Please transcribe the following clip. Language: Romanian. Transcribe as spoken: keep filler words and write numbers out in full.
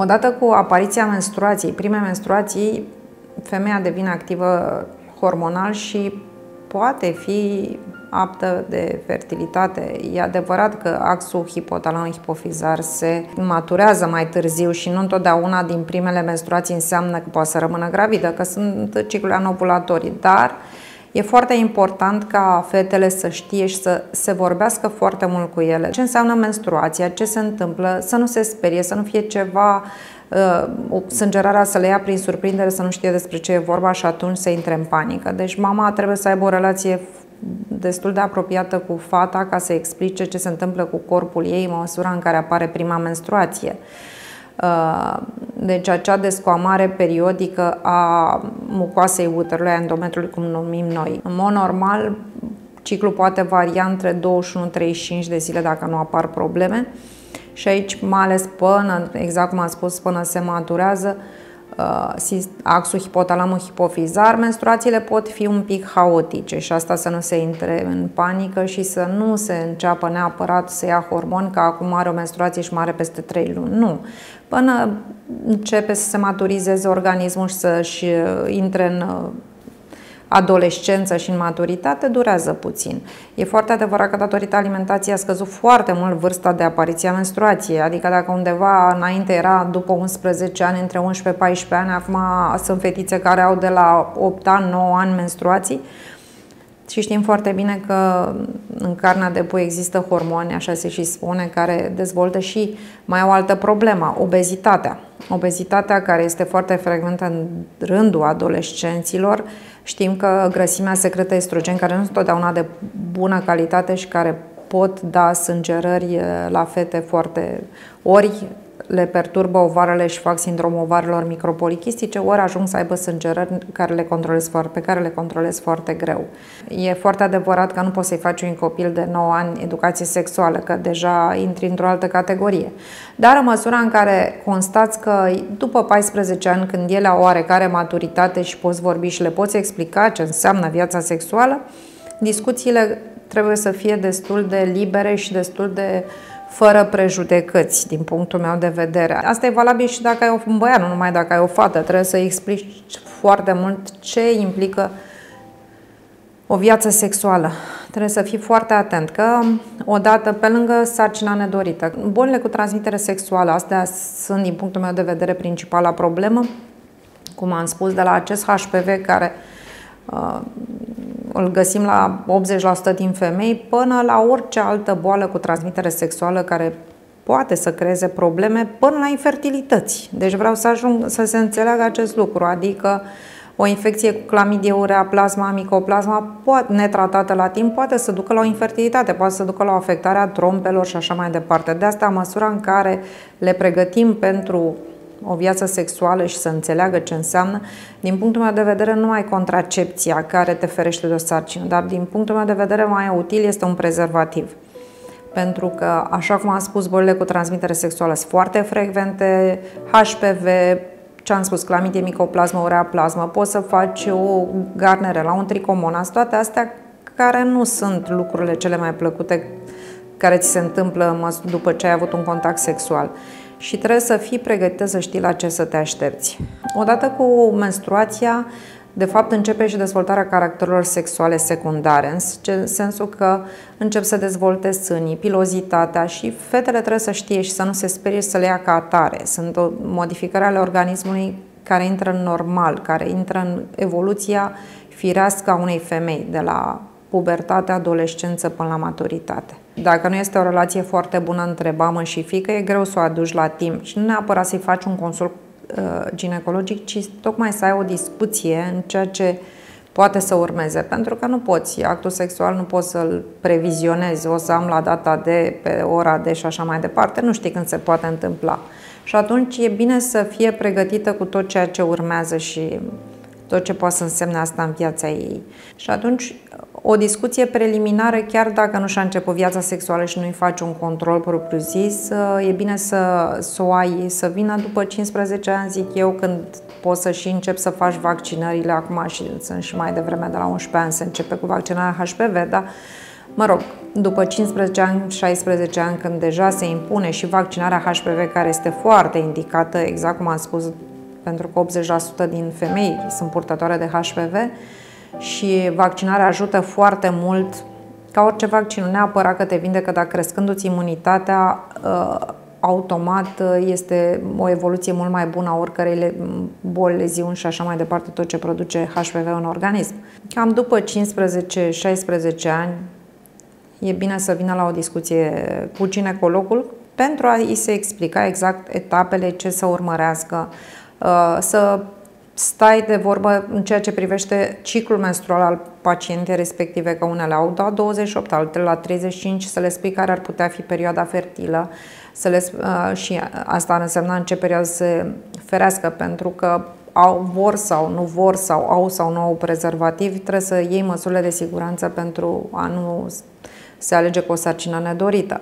Odată cu apariția menstruației, prime menstruații, femeia devine activă hormonal și poate fi aptă de fertilitate. E adevărat că axul hipotalam-hipofizar se maturează mai târziu și nu întotdeauna din primele menstruații înseamnă că poate să rămână gravidă, că sunt cicluri anovulatorii, dar e foarte important ca fetele să știe și să se vorbească foarte mult cu ele. Ce înseamnă menstruația, ce se întâmplă, să nu se sperie, să nu fie ceva, o sângerare să le ia prin surprindere, să nu știe despre ce e vorba și atunci să intre în panică. Deci mama trebuie să aibă o relație destul de apropiată cu fata ca să explice ce se întâmplă cu corpul ei în măsura în care apare prima menstruație. Deci acea descoamare periodică a mucoasei uterului, a endometrului, cum numim noi. În mod normal, ciclul poate varia între douăzeci și unu treizeci și cinci de zile dacă nu apar probleme și aici, mai ales până, exact cum am spus, până se maturează axul hipotalam-hipofizar, menstruațiile pot fi un pic haotice și asta să nu se intre în panică și să nu se înceapă neapărat să ia hormon că acum are o menstruație și mare peste trei luni. Nu. Până începe să se maturizeze organismul și să-și intre în adolescență și în maturitate, durează puțin. E foarte adevărat că datorită alimentației a scăzut foarte mult vârsta de apariție a menstruației, adică dacă undeva înainte era după unsprezece ani, între unsprezece paisprezece ani, acum sunt fetițe care au de la opt ani, nouă ani menstruații și știm foarte bine că în carnea de pui există hormoni, așa se și spune, care dezvoltă și mai o altă problemă, obezitatea. Obezitatea care este foarte frecventă în rândul adolescenților. Știm că grăsimea secretă estrogen, care nu sunt totdeauna de bună calitate și care pot da sângerări la fete foarte, ori le perturbă ovarele și fac sindromul ovarelor micropolichistice, ori ajung să aibă sângerări care le controlez foarte, pe care le controlez foarte greu. E foarte adevărat că nu poți să-i faci un copil de nouă ani educație sexuală, că deja intri într-o altă categorie. Dar în măsura în care constați că după paisprezece ani, când ele au oarecare maturitate și poți vorbi și le poți explica ce înseamnă viața sexuală, discuțiile trebuie să fie destul de libere și destul de fără prejudecăți, din punctul meu de vedere. Asta e valabil și dacă ai un băiat, nu numai dacă ai o fată. Trebuie să explici foarte mult ce implică o viață sexuală. Trebuie să fii foarte atent că, odată, pe lângă sarcina nedorită, bolile cu transmitere sexuală, astea sunt, din punctul meu de vedere, principala problemă. Cum am spus, de la acest H P V care uh, îl găsim la optzeci la sută din femei, până la orice altă boală cu transmitere sexuală care poate să creeze probleme, până la infertilități. Deci vreau să ajung să se înțeleagă acest lucru, adică o infecție cu clamidia, ureaplasma, micoplasma, netratată la timp, poate să ducă la o infertilitate, poate să ducă la o afectare a trompelor și așa mai departe. De asta, în măsura în care le pregătim pentru o viață sexuală și să înțeleagă ce înseamnă, din punctul meu de vedere nu ai contracepția care te ferește de o sarcină, dar din punctul meu de vedere mai util este un prezervativ. Pentru că, așa cum am spus, bolile cu transmitere sexuală sunt foarte frecvente, H P V, ce am spus, clamidie, micoplasmă, ureaplasmă, poți să faci o garnere la un tricomonas, toate astea care nu sunt lucrurile cele mai plăcute care ți se întâmplă după ce ai avut un contact sexual. Și trebuie să fii pregătită să știi la ce să te aștepți. Odată cu menstruația, de fapt, începe și dezvoltarea caracterelor sexuale secundare, în sensul că încep să dezvolte sânii, pilozitatea și fetele trebuie să știe și să nu se sperie și să le ia ca atare. Sunt modificări ale organismului care intră în normal, care intră în evoluția firească a unei femei de la pubertate, adolescență până la maturitate. Dacă nu este o relație foarte bună între mamă și fiică, e greu să o aduci la timp și nu neapărat să-i faci un consult uh, ginecologic, ci tocmai să ai o discuție în ceea ce poate să urmeze, pentru că nu poți, actul sexual nu poți să-l previzionezi, o să am la data de, pe ora de și așa mai departe, nu știi când se poate întâmpla. Și atunci e bine să fie pregătită cu tot ceea ce urmează și tot ce poate să însemne asta în viața ei. Și atunci, o discuție preliminară, chiar dacă nu și-a început viața sexuală și nu-i faci un control propriu-zis, e bine să, să o ai, să vină după cincisprezece ani, zic eu, când poți să și începi să faci vaccinările. Acum și, sunt și mai devreme, de la unsprezece ani se începe cu vaccinarea H P V, dar Mă rog, după cincisprezece ani, șaisprezece ani, când deja se impune și vaccinarea H P V, care este foarte indicată, exact cum am spus, pentru că optzeci la sută din femei sunt purtătoare de H P V și vaccinarea ajută foarte mult, ca orice vaccin, nu neapărat că te vindecă, dar crescându-ți imunitatea, automat este o evoluție mult mai bună a oricărei boli, leziuni și așa mai departe, tot ce produce H P V în organism. Cam după cincisprezece șaisprezece ani e bine să vină la o discuție cu ginecologul pentru a-i se explica exact etapele ce să urmărească, să stai de vorbă în ceea ce privește ciclul menstrual al pacientei respective, că unele au la douăzeci și opt, altele la treizeci și cinci, să le spui care ar putea fi perioada fertilă, să le, și asta ar însemna în ce perioadă se ferească, pentru că au, vor sau nu vor sau au sau nu au prezervativ, trebuie să iei măsurile de siguranță pentru a nu se alege cu o sarcină nedorită.